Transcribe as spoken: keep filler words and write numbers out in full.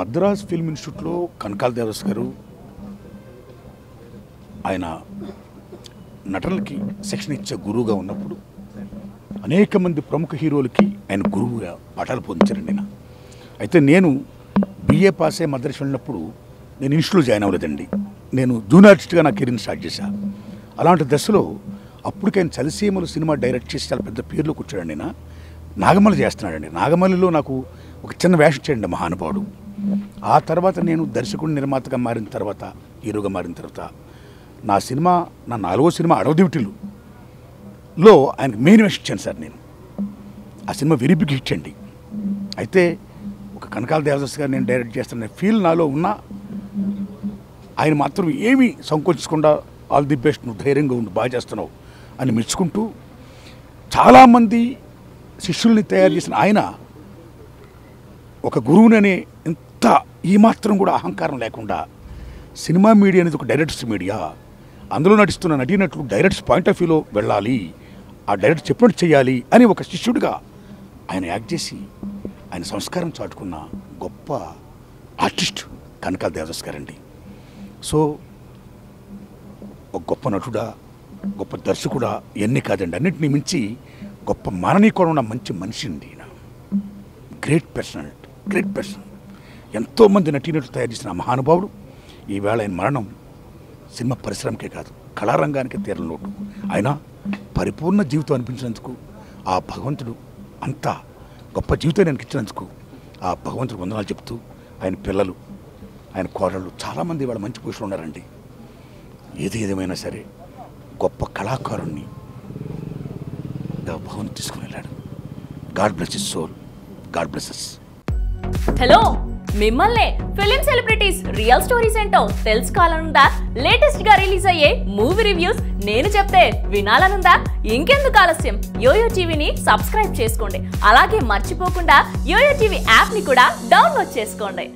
Madras film ఇన్స్టిట్యూట్లో కనకాల దేవస్ గారు ఆయన నటనకి శిక్షణ ఇచ్చే గురువుగా ఉన్నప్పుడు అనేక మంది ప్రముఖ హీరోలకి ఆయన గురువుగా పాఠాలు బోధించారండి. నా అయితే నేను బిఏ పాస్ అయ్యి మద్రాస్ వెళ్ళినప్పుడు నేను ఇన్స్టిట్యూట్లో జాయిన్ అవ్వలేదండి. నేను జూన్ ఆర్టిస్ట్గా నా కెరీర్ని స్టార్ట్ చేశాను. అలాంటి దశలో అప్పటికైనా చలిసీమలు సినిమా డైరెక్ట్ చేసి చాలా పెద్ద పేర్లోకి వచ్చాడండి. నా నాగమల్లి చేస్తున్నాడండి. నాగమల్లిలో నాకు ఒక చిన్న వేషం చేయండి మహానుభావుడు. ఆ తర్వాత నేను దర్శకుడు నిర్మాతగా మారిన తర్వాత హీరోగా మారిన తర్వాత నా సినిమా నా నాలుగో సినిమా అడవదివిటిలులో ఆయనకు మెయిన్ వేషం ఇచ్చాను సార్. నేను ఆ సినిమా వెరీ బిగ్ హిట్ అండి. అయితే ఒక కనకాల దేవదాస్ గారు నేను డైరెక్ట్ చేస్తాననే ఫీల్ నాలో ఉన్నా ఆయన మాత్రం ఏమీ సంకోచించకుండా ఆల్ ది బెస్ట్, నువ్వు ధైర్యంగా ఉండి బాగా చేస్తున్నావు అని మెచ్చుకుంటూ చాలామంది శిష్యుల్ని తయారు చేసిన ఆయన ఒక గురువుననే ఇంత ఏమాత్రం కూడా అహంకారం లేకుండా సినిమా మీడియా అనేది ఒక డైరెక్టర్స్ మీడియా, అందులో నటిస్తున్న నటీనటులు డైరెక్టర్స్ పాయింట్ ఆఫ్ వ్యూలో వెళ్ళాలి, ఆ డైరెక్టర్ చెప్పినట్టు చేయాలి అని ఒక శిష్యుడిగా ఆయన యాక్ట్ చేసి ఆయన సంస్కారం చాటుకున్న గొప్ప ఆర్టిస్ట్ కనకాల దేవదాస్ గారండి. సో ఒక గొప్ప నటుడా, గొప్ప దర్శకుడా ఇవన్నీ కాదండి, అన్నింటినీ మించి గొప్ప మాననీయ కూడా ఉన్న మంచి మనిషి అండి. ఈయన గ్రేట్ పర్సన్, గ్రేట్ పర్సన్ ఎంతోమంది నటీనటులు తయారు చేసిన మహానుభావుడు. ఈవేళ ఆయన మరణం సినిమా పరిశ్రమకే కాదు కళారంగానికి తీరని లోటు. ఆయన పరిపూర్ణ జీవితం అనిపించినందుకు ఆ భగవంతుడు అంత గొప్ప జీవితాన్ని ఆయనకి ఇచ్చినందుకు ఆ భగవంతుడు వందనాలు చెప్తూ ఆయన పిల్లలు, ఆయన కోడళ్ళు చాలామంది ఇవాళ మంచి పురుషులు ఉన్నారండి. ఏది ఏదేమైనా సరే గొప్ప కళాకారుణ్ణి భవన్ తీసుకుని వెళ్ళాడు. God bless his soul, God bless us. Hello, మిమ్మల్ని ఫిలిం సెలబ్రిటీస్ రియల్ స్టోరీస్ ఏంటో తెలుసుకోవాలనుందా? లేటెస్ట్ గా రిలీజ్ అయ్యే మూవీ రివ్యూస్ నేను చెప్తే వినాలనుందా? ఇంకెందుకు ఆలస్యం, యోయో టీవీని సబ్స్క్రైబ్ చేసుకోండి. అలాగే మర్చిపోకుండా యోయో టీవీ యాప్ ని కూడా డౌన్లోడ్ చేసుకోండి.